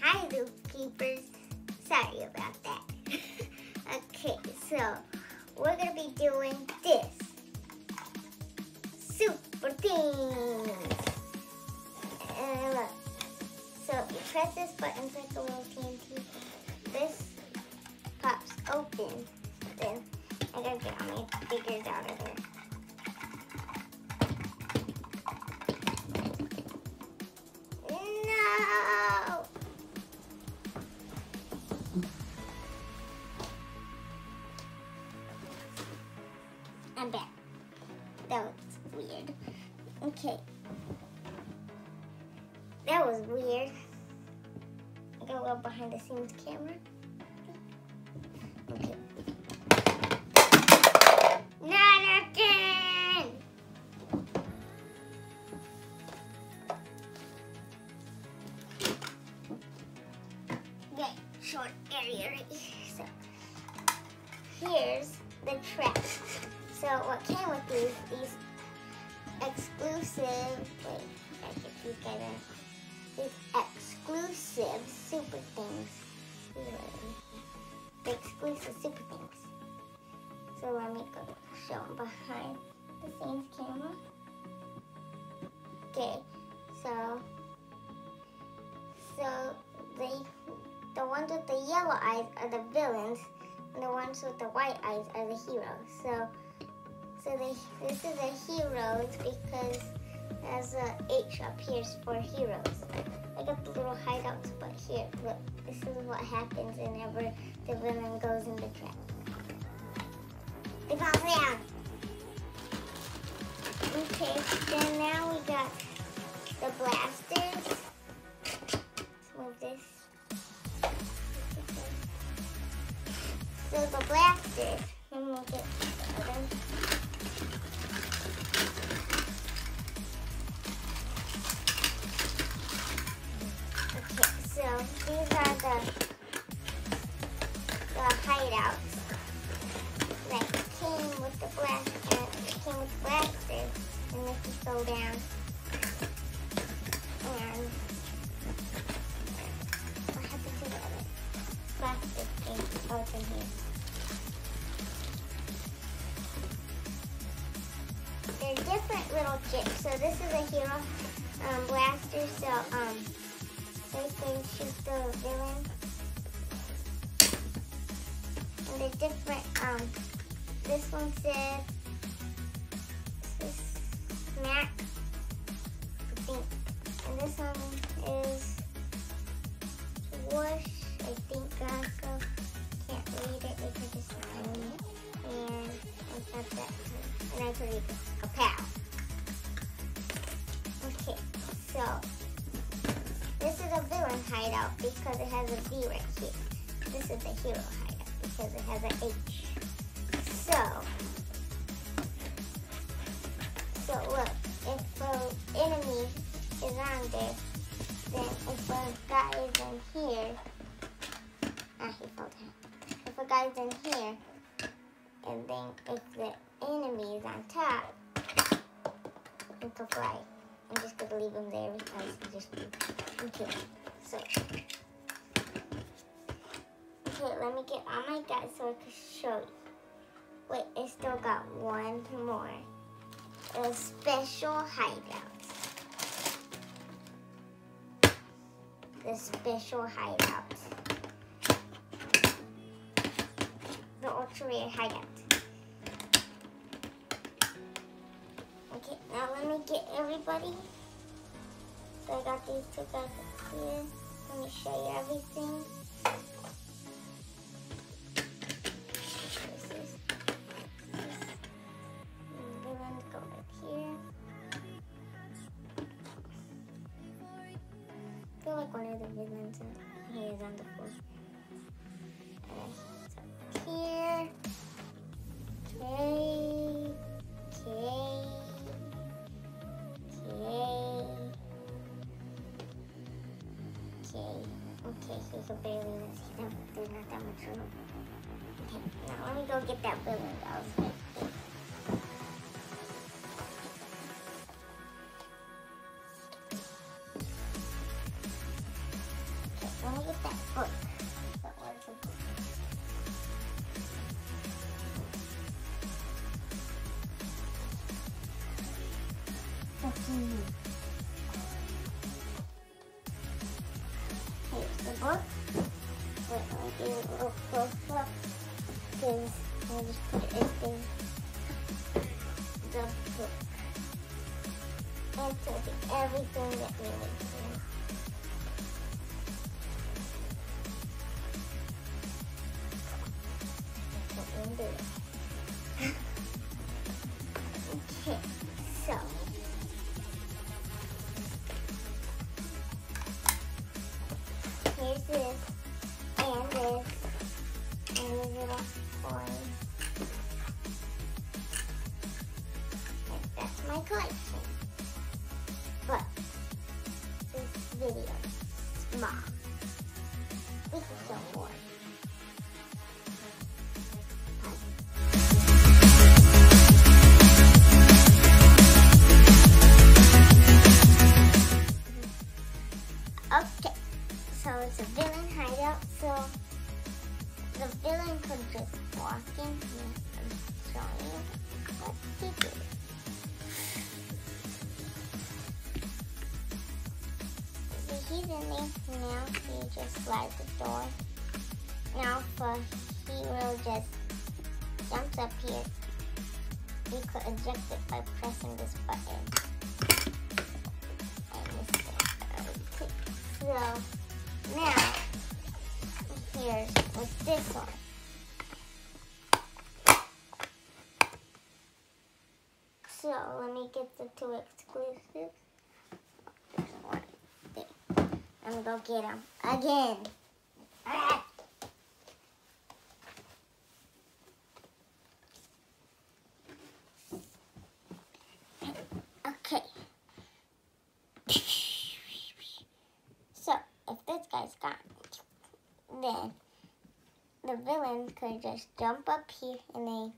Hi, zookeepers. Sorry about that. Okay, so we're gonna be doing this. Super Things. And look. So you press this button, it's like a little TNT. This pops open. Then I gotta get all my figures out of there. I'm back. That was weird. Okay. That was weird. I got a little behind the scenes camera. Okay. Not again! Okay, short area right here. So, here's the trap. So what came with these exclusive, these exclusive Super Things. The exclusive Super Things. So let me go show them behind the scenes camera. Okay, so the ones with the yellow eyes are the villains, and the ones with the white eyes are the heroes. So this is a heroes because there's a H up here for heroes. I got the little hideouts, but here, look, this is what happens whenever the villain goes in the trap. They fall down. Okay, then now we got the blasters. Let's move this. So the blasters, and we'll get the other. So these are the hideouts that came with the blasters, and this is go down. And what happened to the other blaster thing? Oh, it's in here. They're different little chips. So this is a hero blaster. So they can shoot the villain. And the different, this one says, smack, I think. And this one is wash, I think, also. Can't read it because it's not in it. And I got that too. And I can read it. Kapow. Okay, so. This is a villain hideout because it has a V right here. This is a hero hideout because it has an H. So look, if the enemy is on there, then if the guy is in here, if a guy is in here, and then if the enemy is on top, it can fly. I'm just gonna leave them there because I just need to. So, okay, let me get all my guys so I can show you. Wait, I still got one more. A special hideout. The special hideout. The ultra rare hideout. Okay, now let me get everybody. So I got these two guys up here. Let me show you everything. This. We're going to go back here. I feel like one of the villains is on the floor. Alright, so here. Okay, so you can barely see them. There's not that much room. Okay, now let me go get that villain that was right there. things. I'll just put it in the book. And put everything that we need to. Okay, so. Here's this, and this, and a little coin. Like, that's my collection. But this video is small. This is so boring. Okay, so it's a villain hideout, so the villain could just walk in here and show you what to do. So he's in there now, he just slides the door. Now for hero just jumps up here. You could eject it by pressing this button. So now, here's with this one. So let me get the two exclusives. There's one thing. I'm gonna go get them again. Ah! Then the villain could just jump up here and then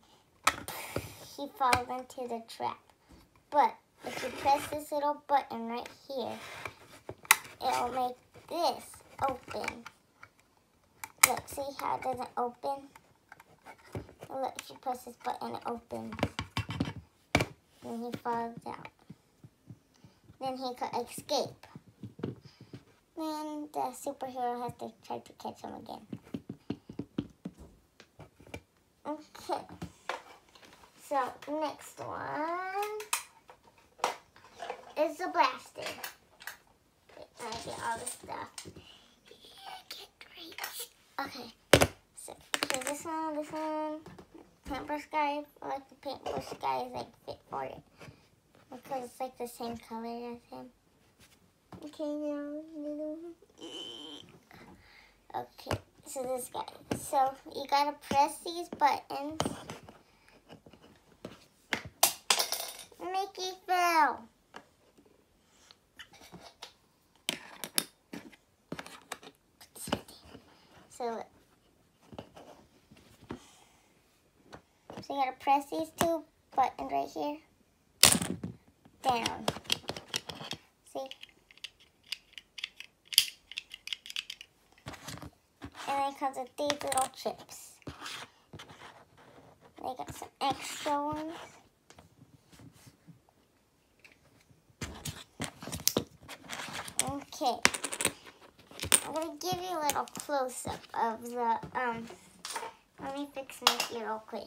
he falls into the trap. But if you press this little button right here, it'll make this open. Look, see how it doesn't open? Look, if you press this button, it opens. Then he falls out. Then he could escape. Then the superhero has to try to catch him again. Okay. So, next one is the blaster. Wait, I get all this stuff. Yeah, okay. So, here's this one. Paintbrush guy. I like the paintbrush guy is like fit for it. Because it's like the same color as him. Okay, now, okay, so this guy. So, you gotta press these buttons. Mickey fell. So, you gotta press these two buttons right here. Down. See? And then comes with these little chips. They got some extra ones. Okay. I'm gonna give you a little close up of the let me fix Mickey real quick.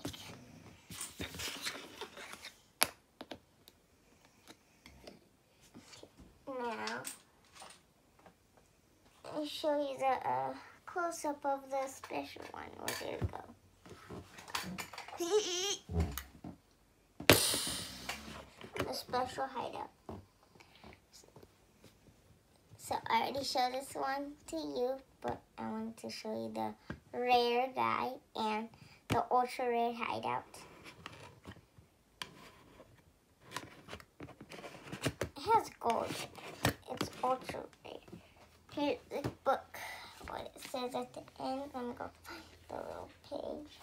Now I'll show you the close-up of the special one. Well, there you go. The special hideout. So, I already showed this one to you, but I wanted to show you the rare guy and the ultra-rare hideout. It has gold. It's ultra-rare. Here's the book. What it says at the end. I'm gonna go find the little page.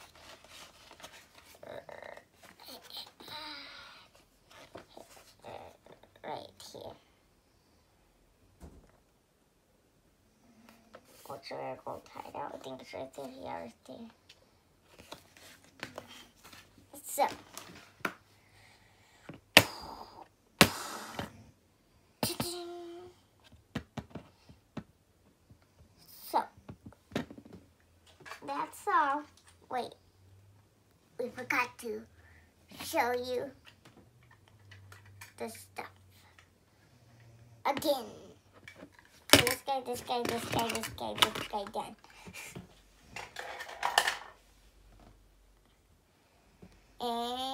Right here. Ultra rare gold hideout. I think it's right there. Yeah, right there. So. That's all. Wait, we forgot to show you the stuff again. So this guy done. And